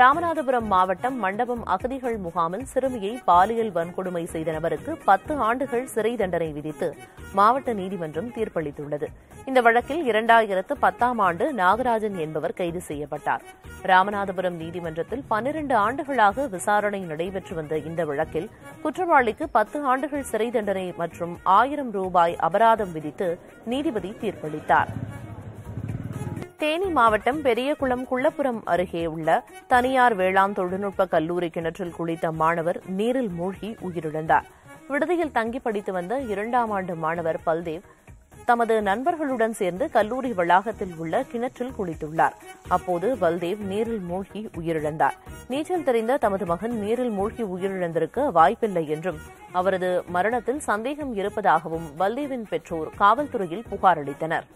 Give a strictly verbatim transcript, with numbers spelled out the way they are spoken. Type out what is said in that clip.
ராமநாதபுரம் மாவட்டம் மண்டபம் அகதிகள் முகாமில் சிறுமியை பாலியல் வன்கொடுமை செய்த நபருக்கு பத்து ஆண்டுகள் சிறை தண்டனை விதித்து மாவட்ட நீதிமன்றம் தீர்ப்பளித்துள்ளது. இந்த வழக்கில் இரண்டாயிரத்து பத்தாம் ஆண்டு நாகராஜன் என்பவர் கைது செய்யப்பட்டார். ராமநாதபுரம் நீதிமன்றத்தில் பன்னிரண்டு ஆண்டுகளாக விசாரணை நடைபெற்று வந்த இந்த வழக்கில் குற்றவாளிக்கு பத்து ஆண்டுகள் சிறை தண்டனை மற்றும் ஆயிரம் ரூபாய் அபராதம் விதித்து நீதிபதி தீர்ப்பளித்தார். தேனி மாவட்டம் பெரியகுளம் குள்ளப்புரம் அருகே உள்ள தனியார் வேளாண் தொழில்நுட்ப கல்லூரி கிணற்றில் குளித்த மாணவர் நீரில் மூழ்கி உயிரிழந்தார். விடுதியில் தங்கி படித்து வந்த இரண்டாம் ஆண்டு மாணவர் பல்தேவ் தமது நண்பர்களுடன் சேர்ந்து கல்லூரி வளாகத்தில் உள்ள கிணற்றில் குளித்துள்ளார். அப்போது பல்தேவ் நீரில் மூழ்கி உயிரிழந்தார். நீச்சல் தெரிந்த தமது மகன் நீரில் மூழ்கி உயிரிழந்திருக்க வாய்ப்பில்லை என்றும் அவரது மரணத்தில் சந்தேகம் இருப்பதாகவும் பல்தேவின் பெற்றோர் காவல்துறையில் புகார் அளித்தனர்.